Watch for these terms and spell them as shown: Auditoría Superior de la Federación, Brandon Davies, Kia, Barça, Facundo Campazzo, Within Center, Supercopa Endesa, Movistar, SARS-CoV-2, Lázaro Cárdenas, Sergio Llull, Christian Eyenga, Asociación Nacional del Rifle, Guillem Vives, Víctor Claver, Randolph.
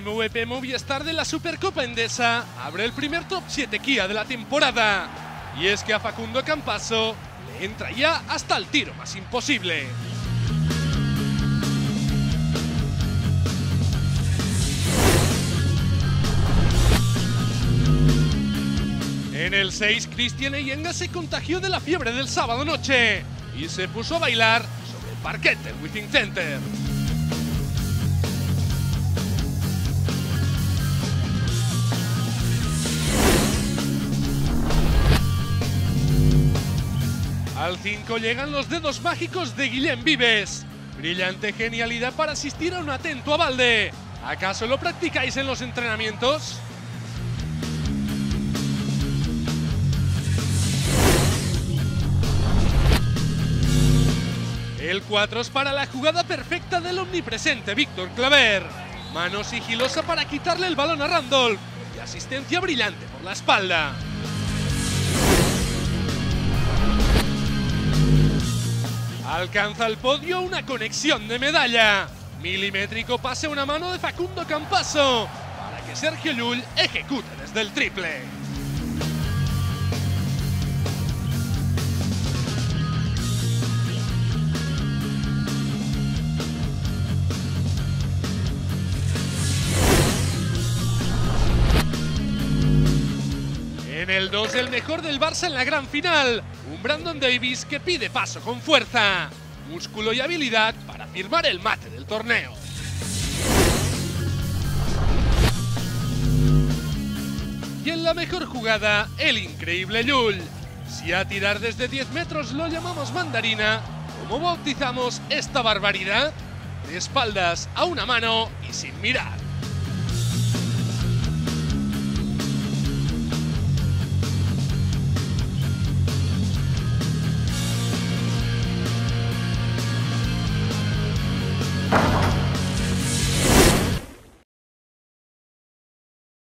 MVP Movistar de la Supercopa Endesa abre el primer top 7 Kia de la temporada. Y es que a Facundo Campazzo le entra ya hasta el tiro más imposible. En el 6, Christian Eyenga se contagió de la fiebre del sábado noche y se puso a bailar sobre el parquet del Within Center. Al 5 llegan los dedos mágicos de Guillem Vives. Brillante genialidad para asistir a un atento a balde. ¿Acaso lo practicáis en los entrenamientos? El 4 es para la jugada perfecta del omnipresente Víctor Claver. Mano sigilosa para quitarle el balón a Randolph y asistencia brillante por la espalda. Alcanza el podio una conexión de medalla. Milimétrico pase una mano de Facundo Campazzo para que Sergio Llull ejecute desde el triple. En el 2, el mejor del Barça en la gran final, un Brandon Davies que pide paso con fuerza, músculo y habilidad para firmar el mate del torneo. Y en la mejor jugada, el increíble Llull. Si a tirar desde 10 metros lo llamamos mandarina, ¿cómo bautizamos esta barbaridad? De espaldas a una mano y sin mirar.